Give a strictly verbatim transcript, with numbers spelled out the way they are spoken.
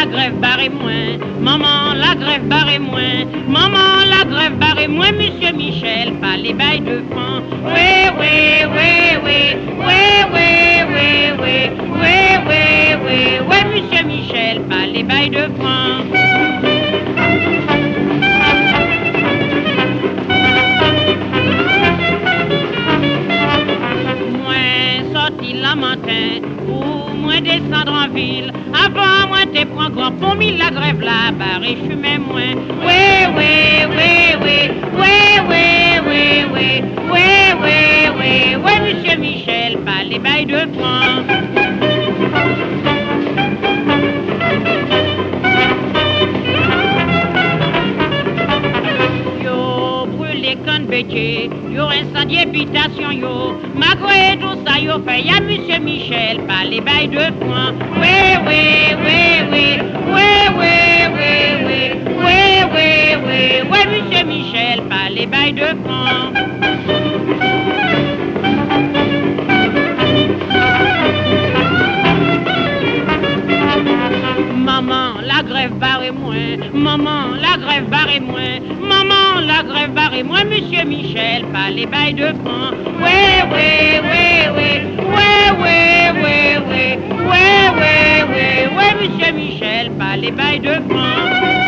la grève barre moins, maman la grève barre moins, maman la grève barre moins, monsieur Michel, pas les bails de francs. Oui, oui, oui, oui, oui, oui, oui, oui, oui, oui, oui, oui, monsieur Michel, pas les bails de francs. La matin, ou moins descendre en ville, avant moi te prends grand pour mille la grève là, barré je mets moins. Oui, oui, oui, oui, oui, oui, oui, oui, oui, oui, oui, oui, monsieur Michel, pas les bails de francs. Yo brûlé con bétier, yo incendié habitation yo, malgré tout ça yo fait y'a monsieur Michel, pas les bails de francs. Oui, oui, oui, oui, oui, oui, oui, oui, oui, oui, oui, oui, monsieur Michel, pas les bails de francs. Maman, la grève barre moins, maman, la grève barre moins, maman, la grève barre moins, monsieur Michel, pas les bails de francs. Oui, oui, oui, oui, oui, oui, oui, oui, oui, oui, oui, oui, monsieur Michel, pas les bails de francs.